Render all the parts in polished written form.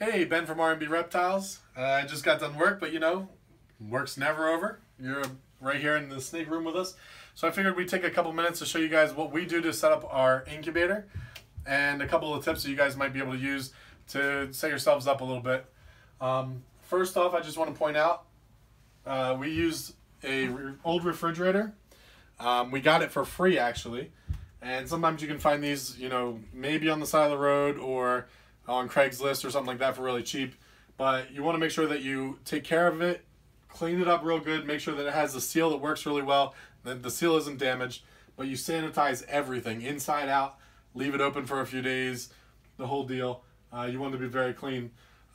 Hey, Ben from R&B Reptiles. I just got done work, but you know, work's never over. You're right here in the snake room with us. So I figured we'd take a couple minutes to show you guys what we do to set up our incubator and a couple of tips that you guys might be able to use to set yourselves up a little bit. First off, I just want to point out, we used an old refrigerator. We got it for free actually. And sometimes you can find these, you know, maybe on the side of the road or on Craigslist or something like that for really cheap, but you want to make sure that you take care of it, clean it up real good, make sure that it has a seal that works really well, that the seal isn't damaged, but you sanitize everything inside out, leave it open for a few days, the whole deal. You want it to be very clean.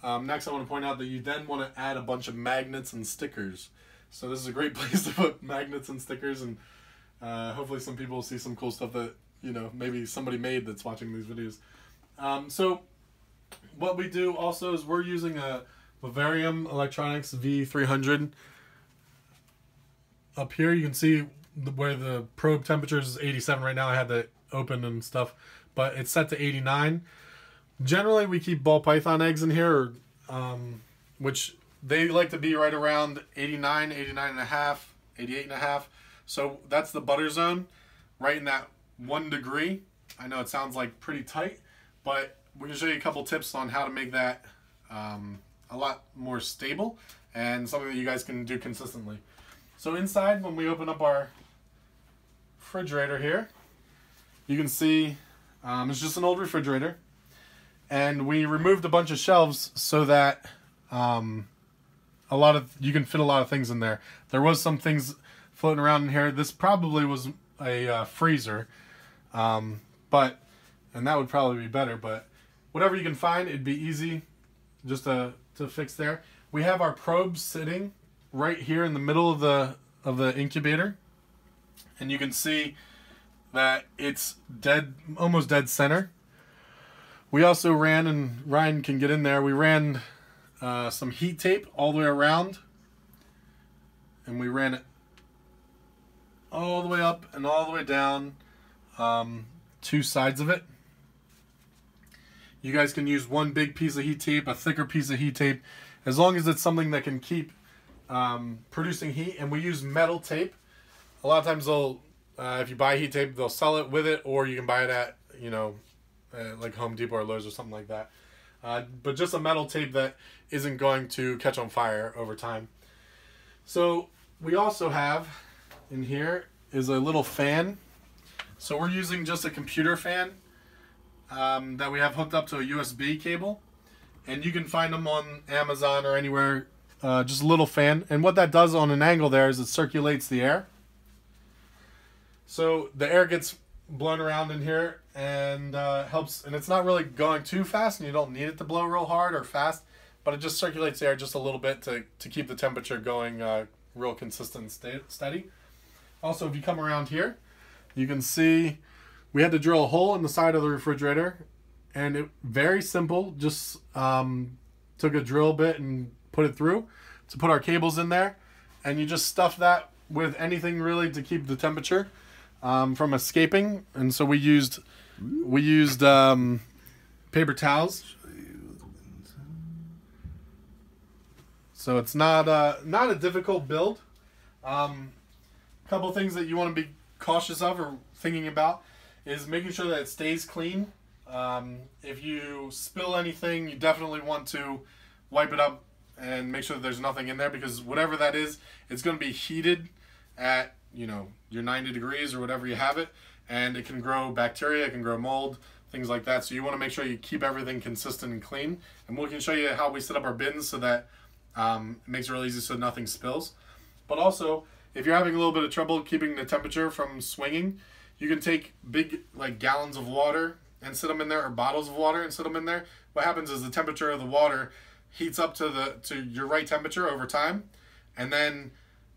Next I want to point out that you then want to add a bunch of magnets and stickers. So this is a great place to put magnets and stickers, and hopefully some people will see some cool stuff that, you know, maybe somebody made that's watching these videos. So what we do also is we're using a Vivarium Electronics V300. Up here you can see where the probe temperature is 87 right now. I had that open and stuff, but it's set to 89. Generally we keep ball python eggs in here, which they like to be right around 89, 89 and a half, 88 and a half. So that's the butter zone, right in that 1 degree. I know it sounds like pretty tight, but we're going to show you a couple tips on how to make that a lot more stable and something that you guys can do consistently. So inside, when we open up our refrigerator here, you can see it's just an old refrigerator, and we removed a bunch of shelves so that you can fit a lot of things in there. There was some things floating around in here. This probably was a freezer, and that would probably be better, but whatever you can find, it'd be easy just to fix there. We have our probes sitting right here in the middle of the incubator, and you can see that it's dead, almost dead center. We also ran, and Ryan can get in there, we ran some heat tape all the way around, and we ran it all the way up and all the way down, two sides of it. You guys can use one big piece of heat tape, a thicker piece of heat tape, as long as it's something that can keep producing heat. And we use metal tape. A lot of times they'll, if you buy heat tape, they'll sell it with it, or you can buy it at, you know, like Home Depot or Lowe's or something like that. But just a metal tape that isn't going to catch on fire over time. So we also have in here is a little fan. So we're using just a computer fan that we have hooked up to a USB cable, and you can find them on Amazon or anywhere, just a little fan. And what that does on an angle there is it circulates the air. So the air gets blown around in here and helps, and it's not really going too fast, and you don't need it to blow real hard or fast, but it just circulates the air just a little bit to keep the temperature going real consistent and steady. Also, if you come around here, you can see we had to drill a hole in the side of the refrigerator, and it very simple, just took a drill bit and put it through to put our cables in there, and you just stuff that with anything really to keep the temperature from escaping. And so we used paper towels, so it's not a difficult build. A couple things that you want to be cautious of or thinking about is making sure that it stays clean. If you spill anything, you definitely want to wipe it up and make sure that there's nothing in there, because whatever that is, it's going to be heated at, you know, your 90 degrees or whatever you have it, and it can grow bacteria, it can grow mold, things like that. So you want to make sure you keep everything consistent and clean, and we can show you how we set up our bins so that it makes it really easy so nothing spills. But also, if you're having a little bit of trouble keeping the temperature from swinging, you can take big, like, gallons of water and sit them in there, or bottles of water and sit them in there. What happens is the temperature of the water heats up to your right temperature over time, and then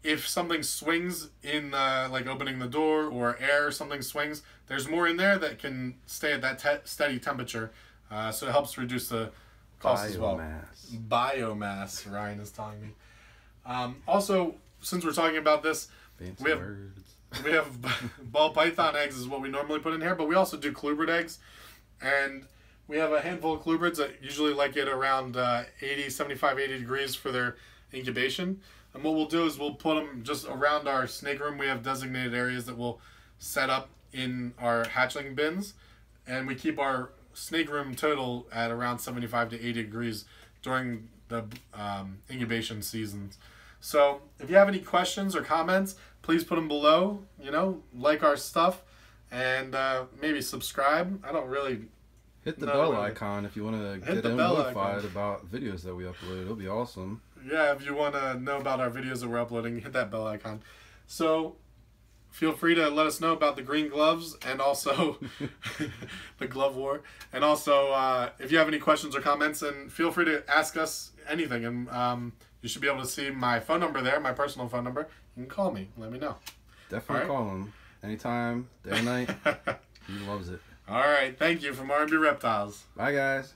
if something swings in the, like opening the door or air, something swings, there's more in there that can stay at that steady temperature. So it helps reduce the cost as well. Biomass, Ryan is telling me. Also, since we're talking about this, we have ball python eggs is what we normally put in here, but we also do colubrid eggs, and We have a handful of colubrids that usually like it around 75, 80 degrees for their incubation. And what we'll do is we'll put them just around our snake room. We have designated areas that we'll set up in our hatchling bins, and we keep our snake room total at around 75 to 80 degrees during the incubation seasons. So if you have any questions or comments, please put them below, you know, like our stuff, and maybe subscribe. I don't really hit the bell icon if you want to get notified about videos that we upload. It'll be awesome. Yeah, if you want to know about our videos that we're uploading, hit that bell icon. So feel free to let us know about the green gloves and also the glove war. And also, if you have any questions or comments, and feel free to ask us anything. And you should be able to see my phone number there, my personal phone number. You can call me. Let me know. Definitely call him. Anytime, day or night. He loves it. All right. Thank you from R&B Reptiles. Bye, guys.